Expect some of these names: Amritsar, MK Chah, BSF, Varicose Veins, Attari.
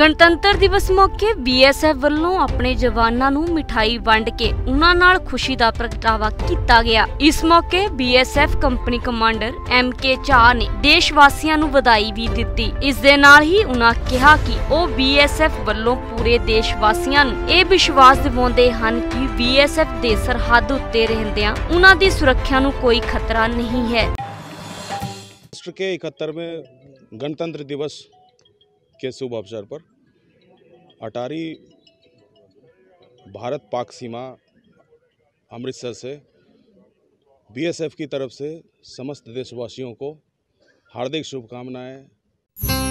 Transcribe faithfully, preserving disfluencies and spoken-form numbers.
गणतंत्र दिवस मौके बीएसएफ वालों अपने जवानों नूं मिठाई वंड के उन्हां नाल खुशी दा प्रगटावा किया गया। इस मौके बीएसएफ कंपनी कमांडर एमके चाह ने देश वासियां नूं बधाई भी दित्ती। इस दे नाल ही उन्हां कहा कि ओ बीएसएफ वालों पूरे देश वासियां नूं यह विश्वास दिवाउंदे हन कि बीएसएफ दे सरहद उत्ते रहंदियां उन्हां दी सुरक्षा नूं कोई खतरा नहीं है। राष्ट्र के इकहत्तरवें गणतंत्र दिवस के शुभ अवसर पर अटारी भारत पाक सीमा अमृतसर से बीएसएफ की तरफ से समस्त देशवासियों को हार्दिक शुभकामनाएं।